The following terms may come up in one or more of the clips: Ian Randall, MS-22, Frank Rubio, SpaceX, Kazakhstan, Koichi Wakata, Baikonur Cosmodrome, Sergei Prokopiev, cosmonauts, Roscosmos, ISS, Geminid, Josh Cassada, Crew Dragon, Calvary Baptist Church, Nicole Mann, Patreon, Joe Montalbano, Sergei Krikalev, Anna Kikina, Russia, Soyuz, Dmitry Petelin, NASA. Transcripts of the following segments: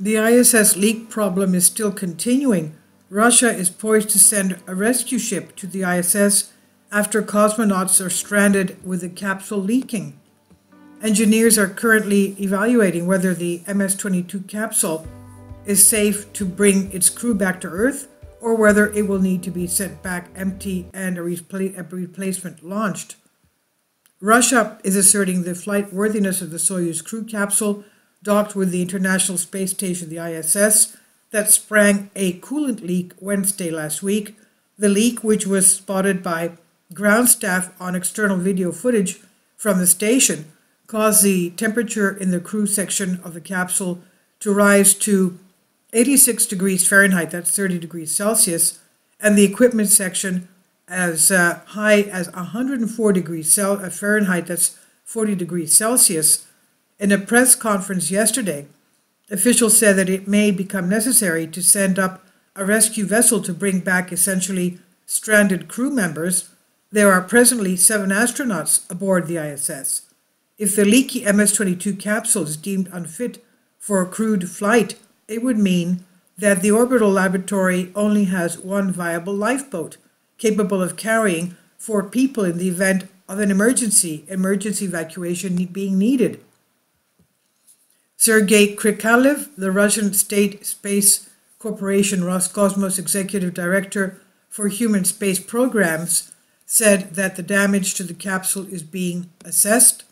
The ISS leak problem is still continuing. Russia is poised to send a rescue ship to the ISS after cosmonauts are stranded with the capsule leaking. Engineers are currently evaluating whether the MS-22 capsule is safe to bring its crew back to Earth, or whether it will need to be sent back empty and a replacement launched. Russia is asserting the flight worthiness of the Soyuz crew capsule docked with the International Space Station, the ISS, that sprang a coolant leak Wednesday last week. The leak, which was spotted by ground staff on external video footage from the station, caused the temperature in the crew section of the capsule to rise to 86 degrees Fahrenheit, that's 30 degrees Celsius, and the equipment section as high as 104 degrees Fahrenheit, that's 40 degrees Celsius. In a press conference yesterday, officials said that it may become necessary to send up a rescue vessel to bring back essentially stranded crew members. There are presently 7 astronauts aboard the ISS. If the leaky MS-22 capsule is deemed unfit for a crewed flight, it would mean that the orbital laboratory only has 1 viable lifeboat capable of carrying 4 people in the event of an emergency evacuation being needed. Sergei Krikalev, the Russian state space corporation Roscosmos executive director for human space programs, said that the damage to the capsule is being assessed.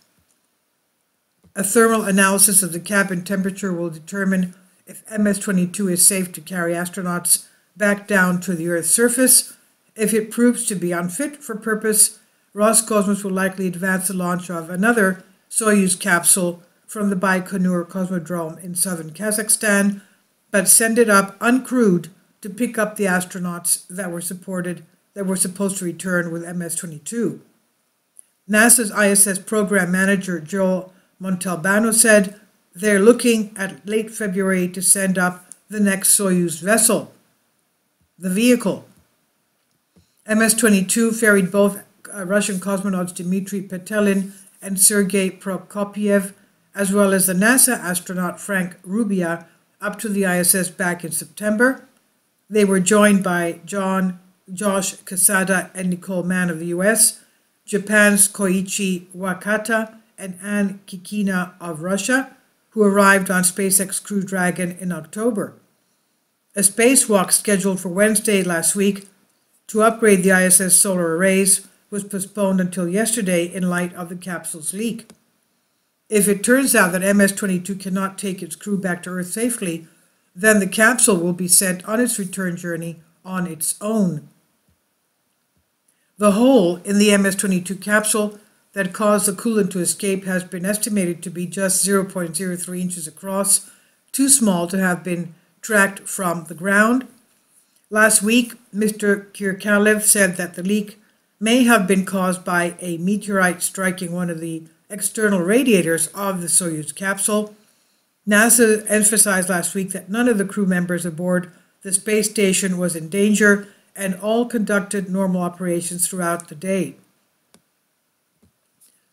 A thermal analysis of the cabin temperature will determine if MS-22 is safe to carry astronauts back down to the Earth's surface. If it proves to be unfit for purpose, Roscosmos will likely advance the launch of another Soyuz capsule from the Baikonur Cosmodrome in southern Kazakhstan, but send it up uncrewed to pick up the astronauts that were supposed to return with MS-22. NASA's ISS program manager, Joe Montalbano, said they're looking at late February to send up the next Soyuz vessel, the vehicle. MS-22 ferried both Russian cosmonauts Dmitry Petelin and Sergei Prokopiev, as well as the NASA astronaut Frank Rubio, up to the ISS back in September. They were joined by Josh Cassada and Nicole Mann of the US, Japan's Koichi Wakata, and Anna Kikina of Russia, who arrived on SpaceX Crew Dragon in October. A spacewalk scheduled for Wednesday last week to upgrade the ISS solar arrays was postponed until yesterday in light of the capsule's leak. If it turns out that MS-22 cannot take its crew back to Earth safely, then the capsule will be sent on its return journey on its own. The hole in the MS-22 capsule that caused the coolant to escape has been estimated to be just 0.03 inches across, too small to have been tracked from the ground. Last week, Mr. Kirkalev said that the leak may have been caused by a meteorite striking one of the external radiators of the Soyuz capsule. NASA emphasized last week that none of the crew members aboard the space station was in danger and all conducted normal operations throughout the day.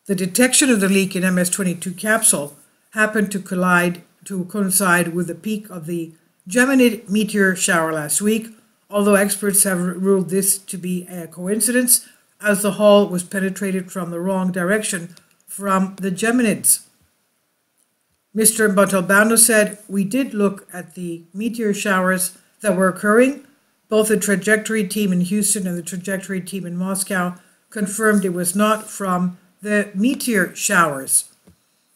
The detection of the leak in MS-22 capsule happened to coincide with the peak of the Geminid meteor shower last week, although experts have ruled this to be a coincidence, as the hull was penetrated from the wrong direction from the Geminids. Mr. Montalbano said, "We did look at the meteor showers that were occurring. Both the trajectory team in Houston and the trajectory team in Moscow confirmed it was not from the meteor showers.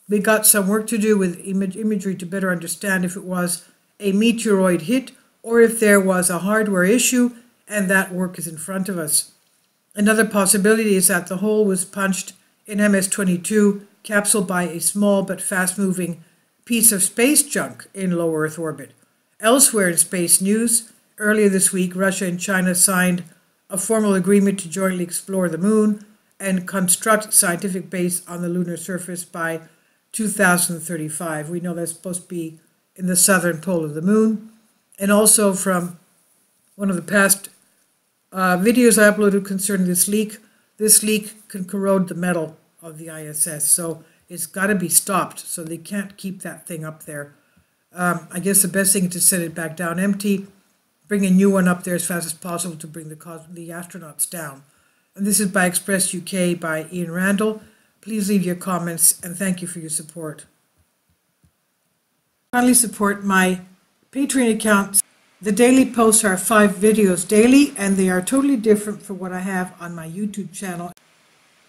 We got some work to do with imagery to better understand if it was a meteoroid hit or if there was a hardware issue, and that work is in front of us." Another possibility is that the hole was punched in MS-22 capsule by a small but fast-moving piece of space junk in low Earth orbit. Elsewhere in space news, earlier this week, Russia and China signed a formal agreement to jointly explore the moon and construct scientific base on the lunar surface by 2035. We know that's supposed to be in the southern pole of the moon. And also from one of the past videos I uploaded concerning this leak can corrode the metal of the ISS. So it's got to be stopped. So they can't keep that thing up there I guess the best thing is to send it back down empty, bring a new one up there as fast as possible to bring the astronauts down. And this is by Express UK by Ian Randall. Please leave your comments and thank you for your support. Kindly support my Patreon account. The daily posts are 5 videos daily, and they are totally different from what I have on my YouTube channel.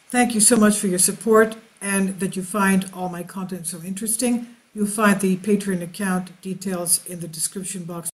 Thank you so much for your support and that you find all my content so interesting. You'll find the Patreon account details in the description box.